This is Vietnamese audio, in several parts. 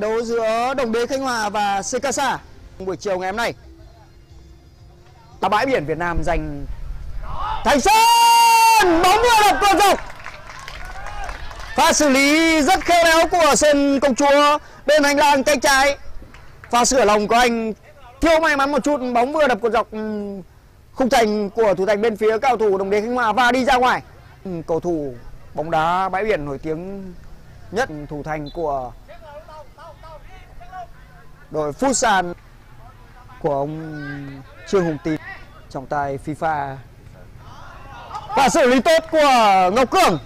đấu giữa Đồng Đế Khánh Hòa và C-Casa buổi chiều ngày hôm nay. Tá bãi biển Việt Nam giành Thành Sơn, bóng vào đập vào dọc. Pha xử lý rất khéo léo của Sơn Công Chúa bên hành lang cánh trái. Pha sửa lòng của anh thiếu may mắn một chút, bóng vừa đập cột dọc khung thành của thủ thành bên phía cao thủ Đồng Đế Khánh Hòa và đi ra ngoài. Cầu thủ bóng đá bãi biển nổi tiếng nhất thủ thành của đội Futsal của ông Trương Hồng Tín trọng tài FIFA. Và xử lý tốt của Ngọc Cường.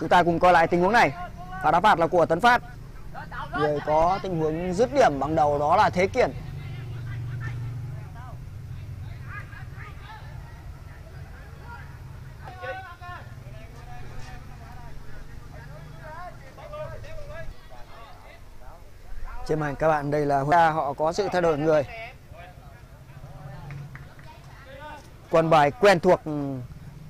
Chúng ta cùng coi lại tình huống này. Và đá phạt là của Tuấn Phát. Người có tình huống dứt điểm bằng đầu đó là Thế Kiện. Trên màn các bạn đây là họ có sự thay đổi người. Quân bài quen thuộc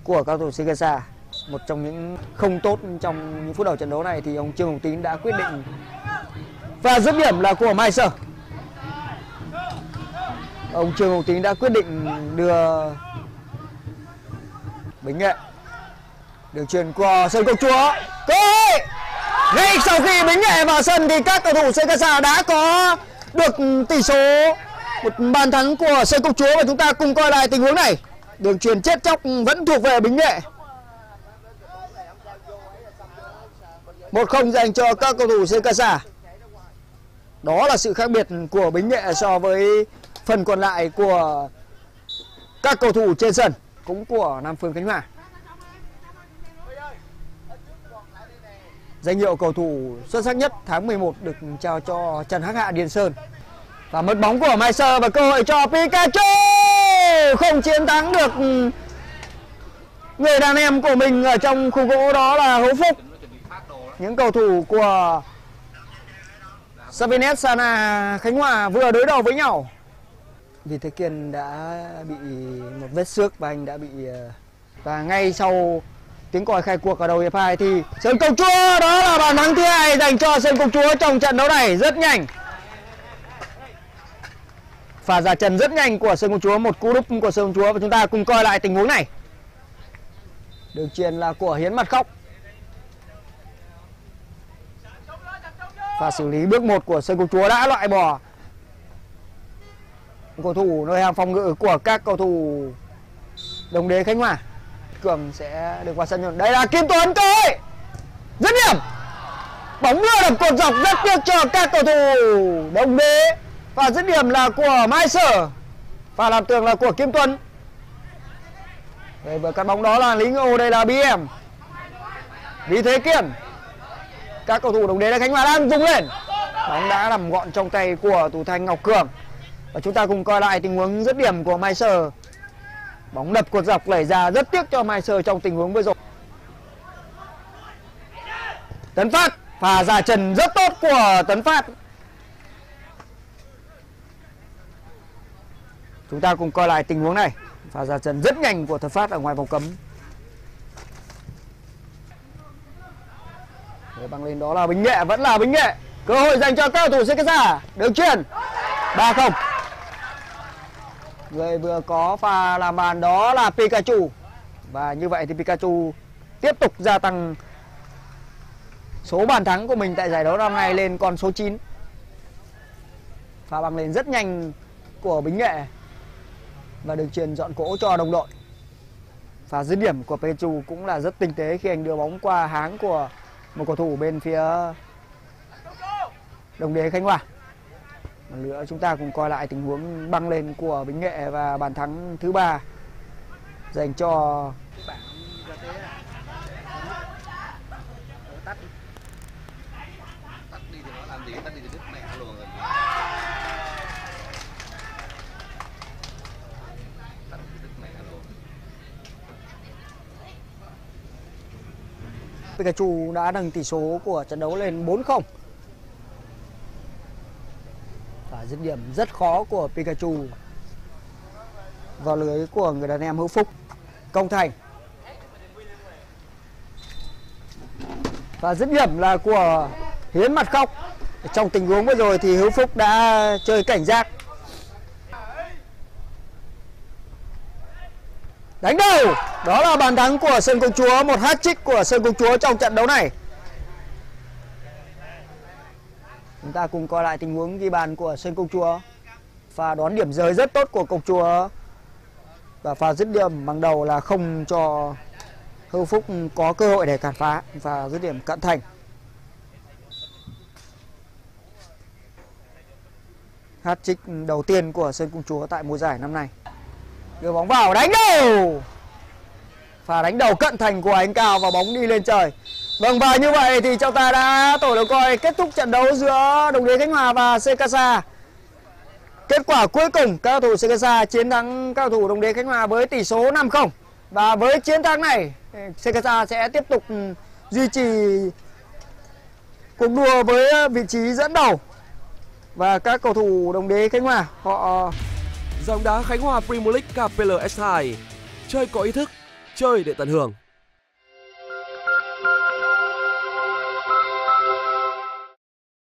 của các cầu thủ Cagasa. Một trong những không tốt trong những phút đầu trận đấu này thì ông Trương Hồng Tín đã quyết định. Và dứt điểm là của Mai Sơn. Ông Trương Hồng Tín đã quyết định đưa Bính Nghệ. Được chuyền qua Sơn Công Chúa. Cơ hội! Ngay sau khi Bính Nghệ vào sân thì các cầu thủ C-Casa đã có được tỷ số, một bàn thắng của Sơn Công Chúa. Và chúng ta cùng coi lại tình huống này. Đường chuyền chết chóc vẫn thuộc về Bính Nghệ. 1-0 dành cho các cầu thủ C-Casa. Đó là sự khác biệt của Bính Nghệ so với phần còn lại của các cầu thủ trên sân, cũng của Nam Phương Khánh Hòa. Danh hiệu cầu thủ xuất sắc nhất tháng 11 được trao cho Trần Hạc Hạ Điên Sơn. Và mất bóng của Mai Sơn và cơ hội cho Pikachu. Không chiến thắng được người đàn em của mình ở trong khu gỗ đó là Hữu Phúc. Những cầu thủ của Savinet Sana Khánh Hòa vừa đối đầu với nhau. Vì Thế Kiên đã bị một vết xước và anh đã bị... Và ngay sau tiếng còi khai cuộc ở đầu hiệp 2 thì Sơn Công Chúa, đó là bàn thắng thứ 2 dành cho Sơn Công Chúa trong trận đấu này. Rất nhanh, pha ra chân rất nhanh của Sơn Công Chúa, một cú đúp của Sơn Công Chúa. Và chúng ta cùng coi lại tình huống này. Đường chuyền là của Hiến Mặt Khóc. Pha xử lý bước 1 của Sơn Công Chúa đã loại bỏ cầu thủ nơi hàng phòng ngự của các cầu thủ Đồng Đế Khánh Hòa. Cường sẽ được vào sân luôn. Đây là Kim Tuấn thôi. Dứt điểm. Bóng đưa đập cột dọc rất tiếc cho các cầu thủ Đồng Đế. Và dứt điểm là của Mai Sở. Và làm tường là của Kim Tuấn. Đây vừa cắt bóng đó là Lý Ngô, đây là BM. Vì Thế Kiên. Các cầu thủ Đồng Đế Khánh Hòa đang vung lên. Bóng đã nằm gọn trong tay của thủ thành Ngọc Cường. Và chúng ta cùng coi lại tình huống dứt điểm của Mai Sở. Bóng đập cột dọc lẩy ra, rất tiếc cho Mai Sơn trong tình huống vừa rồi. Tuấn Phát, pha ra chân rất tốt của Tuấn Phát. Chúng ta cùng coi lại tình huống này. Pha ra chân rất nhanh của Tuấn Phát ở ngoài vòng cấm. Để băng lên đó là Bính Nghệ, vẫn là Bính Nghệ. Cơ hội dành cho các cầu thủ C-Casa. Đường chuyền 3-0. Người vừa có pha làm bàn đó là Pikachu. Và như vậy thì Pikachu tiếp tục gia tăng số bàn thắng của mình tại giải đấu năm nay lên con số 9. Pha băng lên rất nhanh của Bính Nghệ. Và đường chuyền dọn cỗ cho đồng đội. Pha dứt điểm của Pikachu cũng là rất tinh tế khi anh đưa bóng qua háng của một cầu thủ bên phía Đồng Đế Khánh Hòa. Một nữa chúng ta cùng coi lại tình huống băng lên của Bính Nghệ và bàn thắng thứ 3 dành cho Pikachu đã nâng tỷ số của trận đấu lên 4-0. Dứt điểm rất khó của Pikachu vào lưới của người đàn em Hữu Phúc Công Thành. Và dứt điểm là của Hiến Mặt Khóc. Trong tình huống vừa rồi thì Hữu Phúc đã chơi cảnh giác. Đánh đầu. Đó là bàn thắng của Sơn Công Chúa, một hat-trick của Sơn Công Chúa trong trận đấu này. Chúng ta cùng coi lại tình huống ghi bàn của Sơn Công Chúa. Pha đón điểm giới rất tốt của Công Chúa. Và pha dứt điểm bằng đầu là không cho Hữu Phúc có cơ hội để cản phá. Và dứt điểm cận thành. Hat-trick đầu tiên của Sơn Công Chúa tại mùa giải năm nay. Đưa bóng vào, đánh đầu. Pha đánh đầu cận thành của Ánh Cao và bóng đi lên trời. Vâng, và như vậy thì chúng ta đã tổ đầu coi kết thúc trận đấu giữa Đồng Đế Khánh Hòa và C-Casa. Kết quả cuối cùng, các cầu thủ C-Casa chiến thắng các cầu thủ Đồng Đế Khánh Hòa với tỷ số 5-0. Và với chiến thắng này, C-Casa sẽ tiếp tục duy trì cuộc đua với vị trí dẫn đầu. Và các cầu thủ Đồng Đế Khánh Hòa, họ dòng đá Khánh Hòa Premier League KPL-S2. Chơi có ý thức, chơi để tận hưởng.